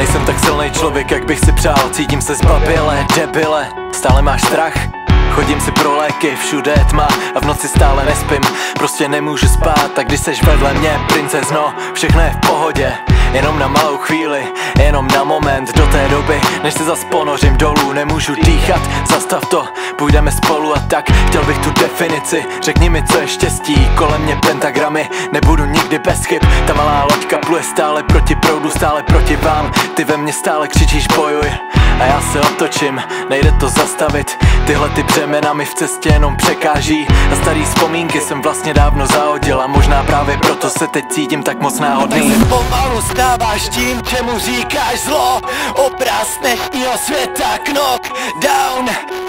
Nejsem tak silnej člověk, jak bych si přál. Cítím se zbabile, debile. Stále máš strach? Chodím si pro léky, všude je tma a v noci stále nespím, prostě nemůžu spát. A když seš vedle mě, princezno, všechno je v pohodě, jenom na malou chvíli, jenom na moment. Do té doby, než se zas ponořím dolů, nemůžu dýchat, zastav to, půjdeme spolu. A tak, chtěl bych tu definici, řekni mi, co je štěstí. Kolem mě pentagramy, nebudu nikdy bez chyb. Ta malá loďka pluje stále proti proudu, stále proti vám. Ty ve mně stále křičíš bojuj a já se otočím, nejde to zastavit. Tyhle ty břemena mi v cestě jenom překáží a starý vzpomínky jsem vlastně dávno zahodil. A možná právě proto se teď cítím tak moc náhodný. Ty pomalu stáváš tím, čemu říkáš zlo. Obraz dnešního světa, knock down,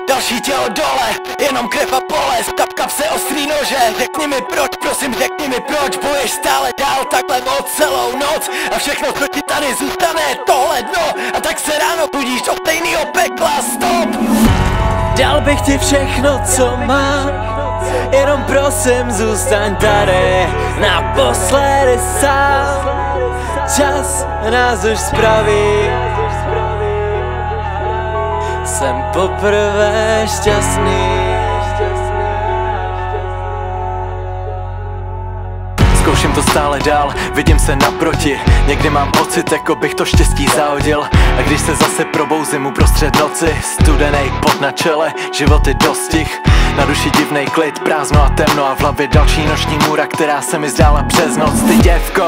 další tělo dole, jenom krev a bolest, kapkap se ostrý nože. Řekni mi proč, prosím řekni mi proč, boješ stále dál takhle moc celou noc a všechno co ti tady zůstane tohle dno. A tak se ráno budíš od stejnýho pekla, stop. Dal bych ti všechno, co mám, jenom prosím zůstaň tady naposledy sám. Čas nás už spraví, jsem poprvé šťastný. Zkouším to stále dál, vidím se naproti. Někdy mám pocit, jako bych to štěstí zahodil. A když se zase probouzím uprostřed noci, studenej pot na čele, život je dostih. Na duši divnej klid, prázdno a temno a v hlavě další noční můra, která se mi zdála přes noc. Ty děvko,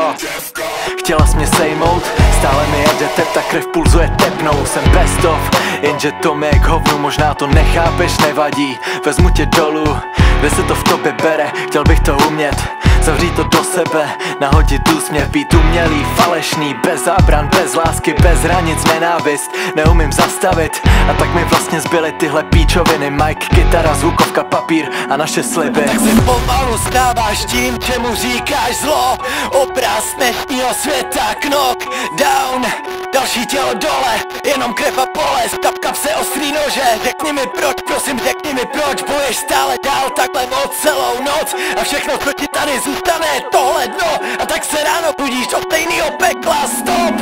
chtěla jsi mě sejmout, stále mi jede tep, ta krev pulzuje tepnou. Jsem best of, jenže to mi je k hovnu, možná to nechápeš, nevadí. Vezmu tě dolů, kde se to v tobě bere, chtěl bych to umět. Zavřít to do sebe, nahodit úsměv, být umělý, falešný, bez zábran, bez lásky, bez hranic, nenávist, neumím zastavit. A tak mi vlastně zbyly tyhle píčoviny, mic, kytara, zvukovka, papír a naše sliby. Tak se pomalu stáváš tím, čemu říkáš zlo. Obraz dnešního světa, knock down, další tělo dole, jenom krev a bolest, kapkap se ostrý nože. Řekni mi proč, prosím řekni mi proč, boješ stále dál takhle moc celou noc a všechno co ti tady zůstane tohle dno. A tak se ráno budíš od stejnýho pekla, stop.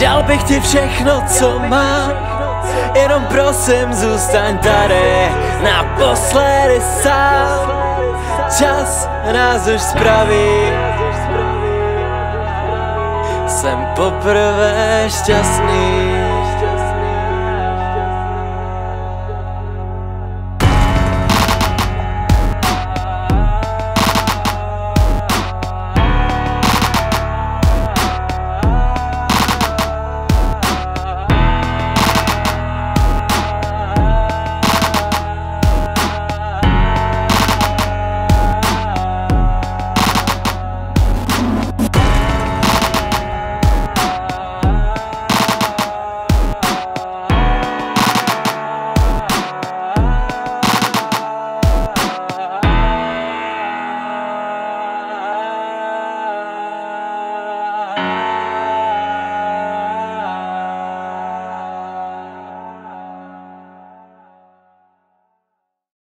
Dal bych ti všechno, co mám, jenom prosím zůstaň tady naposledy sám. Čas nás už spraví, jsem poprvé šťastný.